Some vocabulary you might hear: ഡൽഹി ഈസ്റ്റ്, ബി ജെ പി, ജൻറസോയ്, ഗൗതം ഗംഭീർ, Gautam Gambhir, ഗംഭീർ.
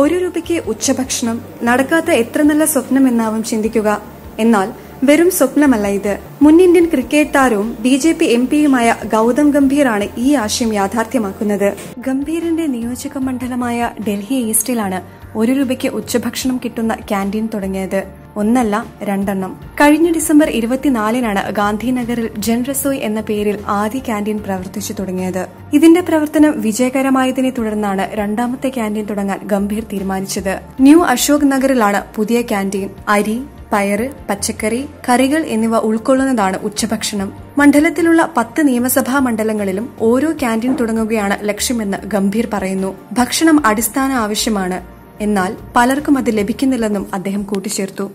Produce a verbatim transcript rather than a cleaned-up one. ഒരു രൂപയ്ക്ക് ഉച്ചഭക്ഷണം, നടക്കാത്ത എത്ര നല്ല സ്വപ്നമെന്നാവും ചിന്തിക്കുക. എന്നാൽ വെറും സ്വപ്നമല്ല ഇത്. മുൻ ഇന്ത്യൻ ക്രിക്കറ്റ് താരവും ബി ജെ പി എം പിയുമായ ഗൗതം ഗംഭീറാണ് ഈ ആശയം യാഥാർത്ഥ്യമാക്കുന്നത്. ഗംഭീറിന്റെ നിയോജക മണ്ഡലമായ ഡൽഹി ഈസ്റ്റിലാണ് ഒരു രൂപയ്ക്ക് ഉച്ചഭക്ഷണം കിട്ടുന്ന ക്യാന്റീൻ തുടങ്ങിയത്. ഒന്നല്ല, രണ്ടെണ്ണം. കഴിഞ്ഞ ഡിസംബർ ഇരുപത്തിനാലിനാണ് ഗാന്ധിനഗറിൽ ജൻറസോയ് എന്ന പേരിൽ ആദ്യ ക്യാന്റീൻ പ്രവർത്തിച്ചു തുടങ്ങിയത്. ഇതിന്റെ പ്രവർത്തനം വിജയകരമായതിനെ തുടർന്നാണ് രണ്ടാമത്തെ ക്യാന്റീൻ തുടങ്ങാൻ ഗംഭീർ തീരുമാനിച്ചത്. ന്യൂ അശോക് നഗറിലാണ് പുതിയ ക്യാന്റീൻ. അരി, പയറ്, പച്ചക്കറി, കറികൾ എന്നിവ ഉൾക്കൊള്ളുന്നതാണ് ഉച്ചഭക്ഷണം. മണ്ഡലത്തിലുള്ള പത്ത് നിയമസഭാ മണ്ഡലങ്ങളിലും ഓരോ ക്യാന്റീൻ തുടങ്ങുകയാണ് ലക്ഷ്യമെന്ന് ഗംഭീർ പറയുന്നു. ഭക്ഷണം അടിസ്ഥാന ആവശ്യമാണ്, എന്നാൽ പലർക്കും അത് ലഭിക്കുന്നില്ലെന്നും അദ്ദേഹം കൂട്ടിച്ചേർത്തു.